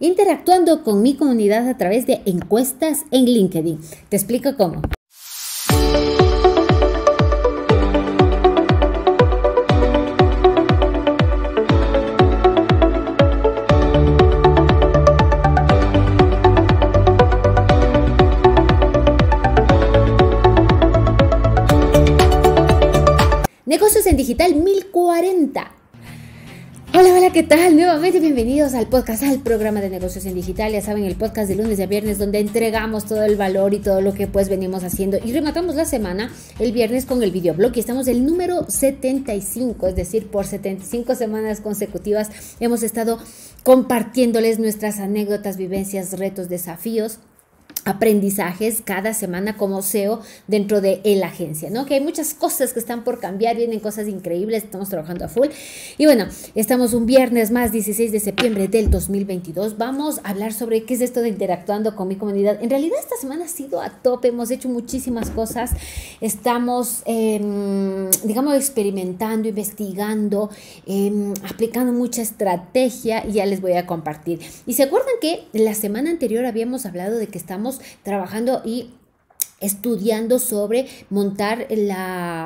interactuando con mi comunidad a través de encuestas en LinkedIn. Te explico cómo. Negocios en Digital 1040. Hola, ¿qué tal? Nuevamente bienvenidos al podcast, al programa de Negocios en Digital. Ya saben, el podcast de lunes a viernes donde entregamos todo el valor y todo lo que pues venimos haciendo. Y rematamos la semana el viernes con el videoblog y estamos el número 75, es decir, por 75 semanas consecutivas hemos estado compartiéndoles nuestras anécdotas, vivencias, retos, desafíos, aprendizajes cada semana como CEO dentro de la agencia, ¿no? Que hay muchas cosas que están por cambiar, vienen cosas increíbles, estamos trabajando a full. Y bueno, estamos un viernes más, 16 de septiembre del 2022. Vamos a hablar sobre qué es esto de interactuando con mi comunidad. En realidad esta semana ha sido a tope, hemos hecho muchísimas cosas. Estamos, digamos, experimentando, investigando, aplicando mucha estrategia y ya les voy a compartir. Y se acuerdan que la semana anterior habíamos hablado de que estamos trabajando y estudiando sobre montar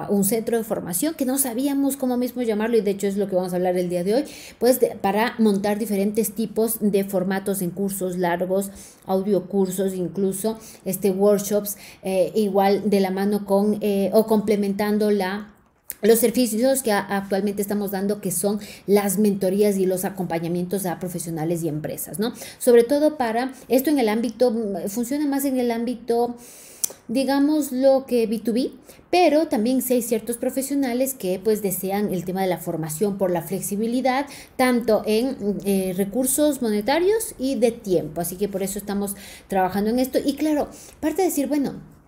un centro de formación que no sabíamos cómo mismo llamarlo, y de hecho es lo que vamos a hablar el día de hoy, pues para montar diferentes tipos de formatos en cursos largos, audiocursos, incluso workshops, igual de la mano con o complementando los servicios que actualmente estamos dando, que son las mentorías y los acompañamientos a profesionales y empresas, ¿no? Sobre todo para esto en el ámbito, funciona más en el ámbito, digamos, lo que B2B, pero también si hay ciertos profesionales que pues desean el tema de la formación por la flexibilidad, tanto en recursos monetarios y de tiempo. Así que por eso estamos trabajando en esto. Y claro, parte de decir, bueno,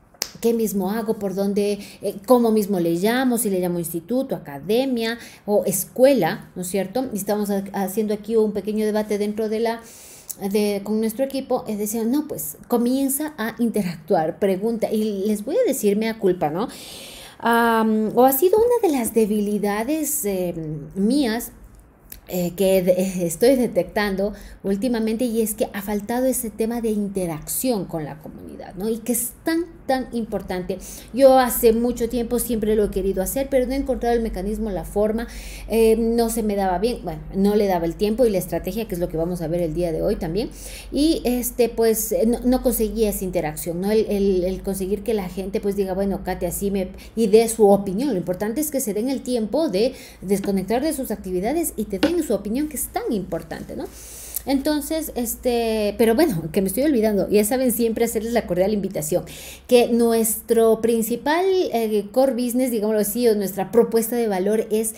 ¿qué mismo hago? ¿Por dónde? ¿Cómo mismo le llamo? Si le llamo instituto, academia o escuela, ¿no es cierto? Y estamos haciendo aquí un pequeño debate dentro de con nuestro equipo. Es decir, no, pues comienza a interactuar, pregunta. Y les voy a decir, mea culpa, ¿no? O ha sido una de las debilidades mías que estoy detectando últimamente, y es que ha faltado ese tema de interacción con la comunidad, ¿no? Y que es tan importante. Yo hace mucho tiempo siempre lo he querido hacer, pero no he encontrado el mecanismo, la forma, no se me daba bien, bueno, no le daba el tiempo y la estrategia, que es lo que vamos a ver el día de hoy también, y pues no conseguía esa interacción, ¿no? El conseguir que la gente pues diga, bueno, Katy, así me, y dé su opinión. Lo importante es que se den el tiempo de desconectar de sus actividades y te den su opinión, que es tan importante, ¿no? Entonces, pero bueno, que me estoy olvidando, ya saben, siempre hacerles la cordial invitación, que nuestro principal core business, digámoslo así, o nuestra propuesta de valor es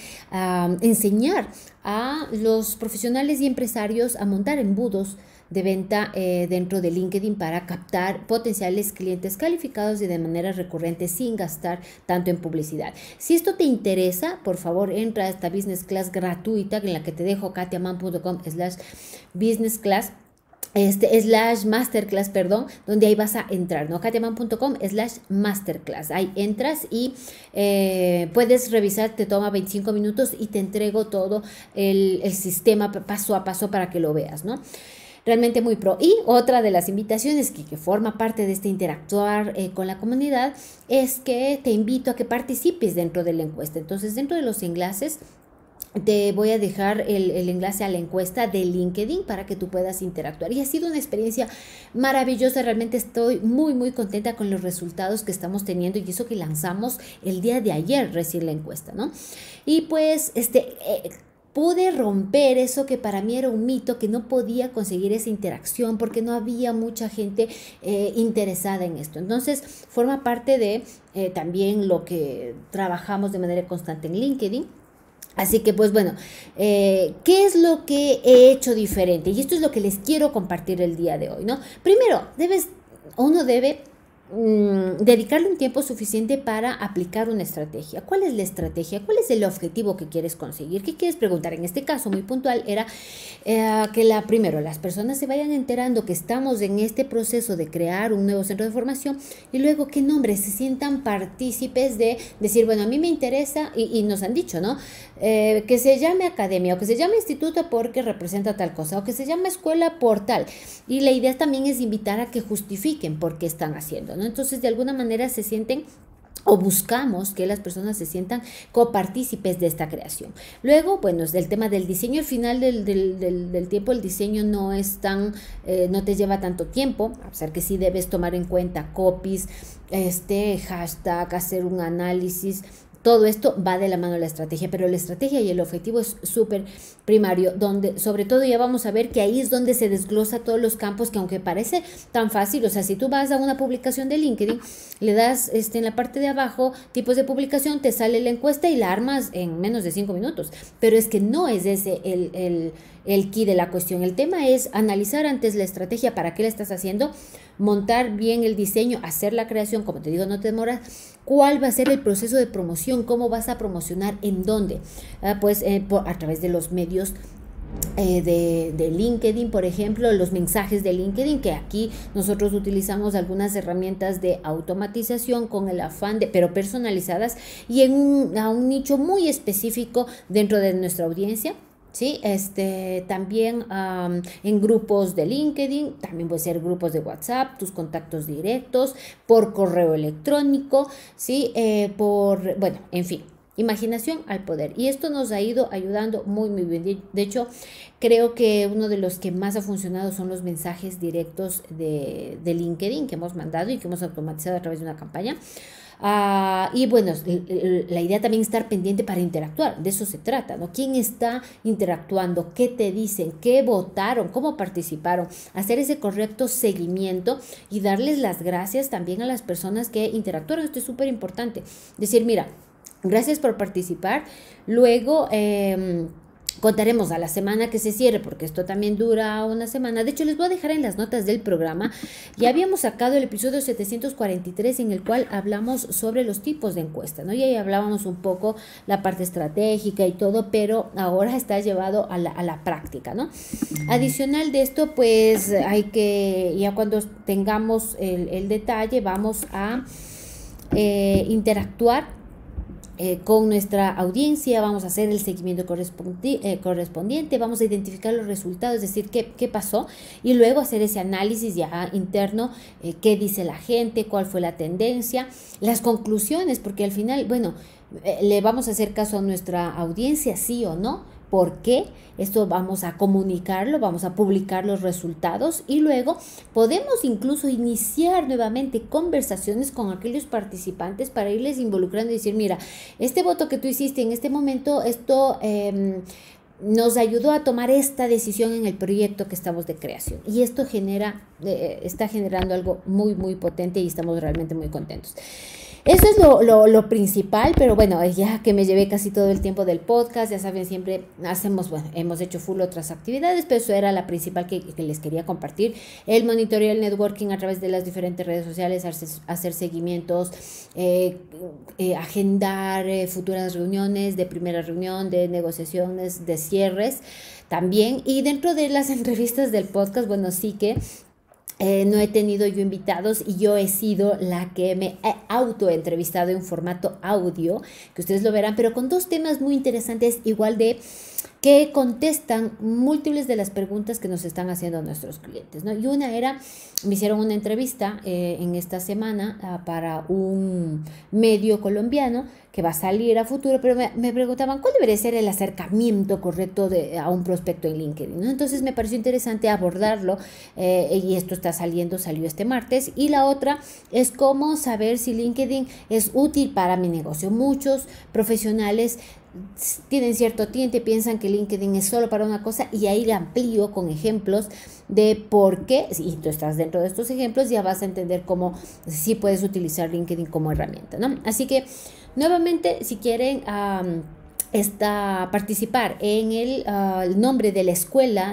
enseñar a los profesionales y empresarios a montar embudos de venta dentro de LinkedIn para captar potenciales clientes calificados y de manera recurrente sin gastar tanto en publicidad. Si esto te interesa, por favor, entra a esta business class gratuita en la que te dejo, katyaman.com/business class. /masterclass, perdón, donde ahí vas a entrar, ¿no? katyaman.com/masterclass. Ahí entras y puedes revisar, te toma 25 minutos y te entrego todo el sistema paso a paso para que lo veas, ¿no? Realmente muy pro. Y otra de las invitaciones que forma parte de este interactuar con la comunidad es que te invito a que participes dentro de la encuesta. Entonces, dentro de los enlaces, te voy a dejar el enlace a la encuesta de LinkedIn para que tú puedas interactuar. Y ha sido una experiencia maravillosa. Realmente estoy muy contenta con los resultados que estamos teniendo, y eso que lanzamos el día de ayer recién la encuesta, ¿no? Y pues pude romper eso que para mí era un mito, que no podía conseguir esa interacción porque no había mucha gente interesada en esto. Entonces, forma parte de también lo que trabajamos de manera constante en LinkedIn. Así que pues bueno, ¿qué es lo que he hecho diferente? Y esto es lo que les quiero compartir el día de hoy, ¿no? Primero, uno debe dedicarle un tiempo suficiente para aplicar una estrategia. ¿Cuál es la estrategia? ¿Cuál es el objetivo que quieres conseguir? ¿Qué quieres preguntar? En este caso muy puntual era que primero las personas se vayan enterando que estamos en este proceso de crear un nuevo centro de formación, y luego que nombres se sientan partícipes de decir, bueno, a mí me interesa, y nos han dicho, ¿no? Que se llame academia, o que se llame instituto porque representa tal cosa, o que se llame escuela por tal. Y la idea también es invitar a que justifiquen por qué están haciendo, ¿no? Entonces, de alguna manera se sienten, o buscamos que las personas se sientan copartícipes de esta creación. Luego, bueno, es el tema del diseño. Al final del tiempo, el diseño no es tan, no te lleva tanto tiempo, a pesar que sí debes tomar en cuenta copies, hashtag, hacer un análisis. Todo esto va de la mano a la estrategia, pero la estrategia y el objetivo es súper primario, donde sobre todo ya vamos a ver que ahí es donde se desglosa todos los campos, que aunque parece tan fácil, o sea, si tú vas a una publicación de LinkedIn, le das en la parte de abajo, tipos de publicación, te sale la encuesta y la armas en menos de 5 minutos. Pero es que no es ese el key de la cuestión. El tema es analizar antes la estrategia, para qué la estás haciendo, montar bien el diseño, hacer la creación, como te digo, no te demoras, cuál va a ser el proceso de promoción, cómo vas a promocionar, en dónde, a través de los medios de LinkedIn, por ejemplo, los mensajes de LinkedIn, que aquí nosotros utilizamos algunas herramientas de automatización con el afán de, pero personalizadas y a un nicho muy específico dentro de nuestra audiencia. Sí, también en grupos de LinkedIn, también puede ser grupos de WhatsApp, tus contactos directos, por correo electrónico, sí, bueno, en fin, imaginación al poder. Y esto nos ha ido ayudando muy, muy bien. De hecho, creo que uno de los que más ha funcionado son los mensajes directos de LinkedIn que hemos mandado y que hemos automatizado a través de una campaña. Y bueno, la idea también es estar pendiente para interactuar, de eso se trata, ¿no? ¿Quién está interactuando? ¿Qué te dicen? ¿Qué votaron? ¿Cómo participaron? Hacer ese correcto seguimiento y darles las gracias también a las personas que interactuaron. Esto es súper importante. Decir, mira, gracias por participar. Luego, contaremos a la semana que se cierre, porque esto también dura una semana. De hecho, les voy a dejar en las notas del programa. Ya habíamos sacado el episodio 743, en el cual hablamos sobre los tipos de encuesta, ¿no? Y ahí hablábamos un poco la parte estratégica y todo, pero ahora está llevado a la práctica, ¿no? Adicional de esto, pues hay que, ya cuando tengamos el detalle, vamos a interactuar con nuestra audiencia, vamos a hacer el seguimiento correspondiente, vamos a identificar los resultados, es decir, qué pasó, y luego hacer ese análisis ya interno, qué dice la gente, cuál fue la tendencia, las conclusiones, porque al final, bueno, le vamos a hacer caso a nuestra audiencia, sí o no, ¿por qué? Esto vamos a comunicarlo, vamos a publicar los resultados, y luego podemos incluso iniciar nuevamente conversaciones con aquellos participantes para irles involucrando y decir, mira, este voto que tú hiciste en este momento, esto nos ayudó a tomar esta decisión en el proyecto que estamos de creación. Y esto está generando algo muy, muy potente y estamos realmente muy contentos. Eso es lo principal, pero bueno, ya que me llevé casi todo el tiempo del podcast, ya saben, siempre hemos hecho full otras actividades, pero eso era la principal que les quería compartir. El monitorear el networking a través de las diferentes redes sociales, hacer seguimientos, agendar futuras reuniones, de primera reunión, de negociaciones, de cierres también. Y dentro de las entrevistas del podcast, bueno, sí que no he tenido yo invitados y yo he sido la que me he autoentrevistado en formato audio, que ustedes lo verán, pero con dos temas muy interesantes, igual de que contestan múltiples de las preguntas que nos están haciendo nuestros clientes, ¿no? Y una era, me hicieron una entrevista en esta semana para un medio colombiano que va a salir a futuro, pero me preguntaban cuál debería ser el acercamiento correcto a un prospecto en LinkedIn, ¿no? Entonces me pareció interesante abordarlo y esto está salió este martes. Y la otra es cómo saber si LinkedIn es útil para mi negocio. Muchos profesionales tienen cierto tinte, piensan que LinkedIn es solo para una cosa, y ahí la amplío con ejemplos de por qué, y tú estás dentro de estos ejemplos, ya vas a entender cómo sí puedes utilizar LinkedIn como herramienta, ¿no? Así que nuevamente, si quieren participar en el nombre de la escuela,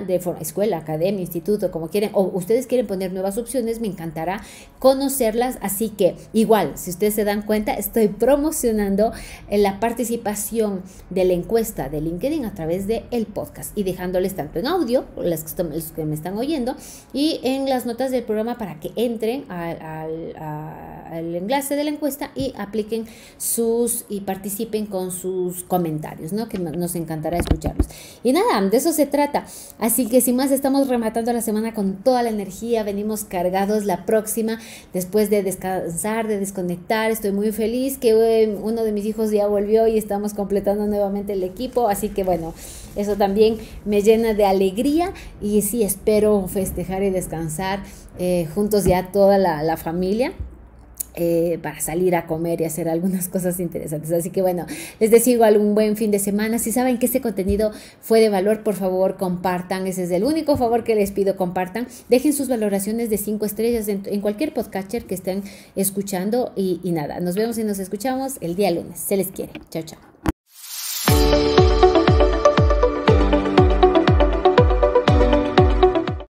academia, instituto, como quieren, o ustedes quieren poner nuevas opciones, me encantará conocerlas. Así que igual, si ustedes se dan cuenta, estoy promocionando la participación de la encuesta de LinkedIn a través del podcast y dejándoles tanto en audio, los que me están oyendo, y en las notas del programa para que entren al enlace de la encuesta y apliquen y participen con sus comentarios, ¿no? Que nos encantará escucharlos. Y nada, de eso se trata. Así que sin más, estamos rematando la semana con toda la energía, venimos cargados la próxima, después de descansar, de desconectar. Estoy muy feliz que uno de mis hijos ya volvió y estamos completando nuevamente el equipo, así que bueno, eso también me llena de alegría y sí, espero festejar y descansar juntos ya toda la familia. Para salir a comer y hacer algunas cosas interesantes. Así que bueno, les deseo igual un buen fin de semana. Si saben que este contenido fue de valor, por favor compartan. Ese es el único favor que les pido, compartan. Dejen sus valoraciones de 5 estrellas en cualquier podcatcher que estén escuchando. Y nada, nos vemos y nos escuchamos el día lunes. Se les quiere. Chao, chao.